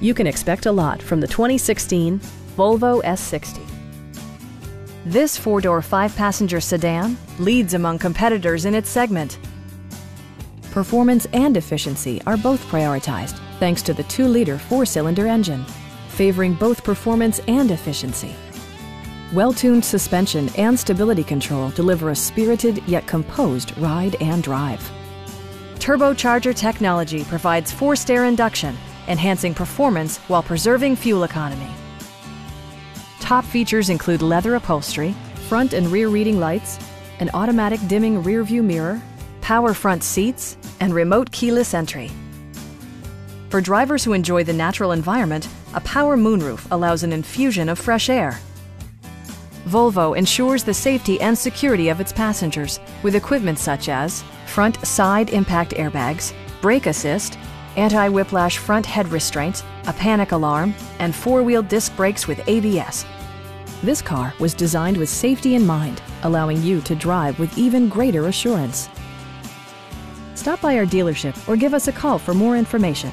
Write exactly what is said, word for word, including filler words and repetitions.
You can expect a lot from the twenty sixteen Volvo S sixty. This four-door, five-passenger sedan leads among competitors in its segment. Performance and efficiency are both prioritized thanks to the two liter four-cylinder engine, favoring both performance and efficiency. Well-tuned suspension and stability control deliver a spirited yet composed ride and drive. Turbocharger technology provides forced air induction, enhancing performance while preserving fuel economy. Top features include leather upholstery, front and rear reading lights, an automatic dimming rearview mirror, power front seats, and remote keyless entry. For drivers who enjoy the natural environment, a power moonroof allows an infusion of fresh air. Volvo ensures the safety and security of its passengers with equipment such as front side impact airbags, brake assist, anti-whiplash front head restraints, a panic alarm, and four-wheel disc brakes with A B S. This car was designed with safety in mind, allowing you to drive with even greater assurance. Stop by our dealership or give us a call for more information.